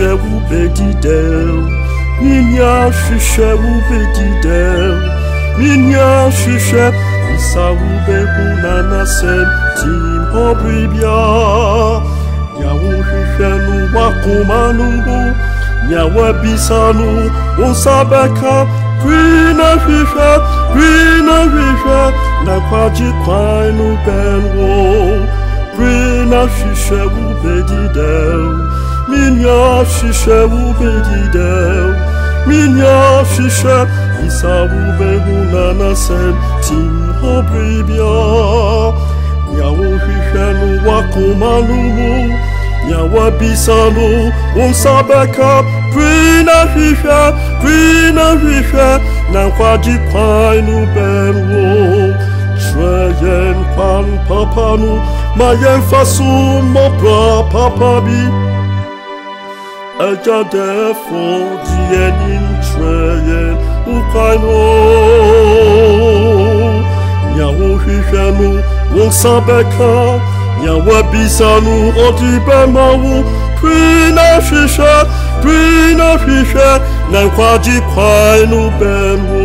Shewu bedidel, minya shewu bedidel, minya shewu isawu beguna na sentim obribia, yawu shenu wakumanungu, yawu bisanu usabeka, quina fisha, na kwaji kwainu benwo, quina shewu bedidel. Minya shishe ubedidel, minya shishe isa ubeguna na sen tim obribia. Nyawo shishe nu wakumalu, nyawo bisalu umsabeka. Prina shishe na kwaji kwainu benwo. Treyen pan papanu, mayen fasu mobra papabi. Eja defo dienin treyen ukaino Nyawo hishanu wonsabeka Nyawo bisanu odibemawu Prina fisha, na kwaji kwainu benwo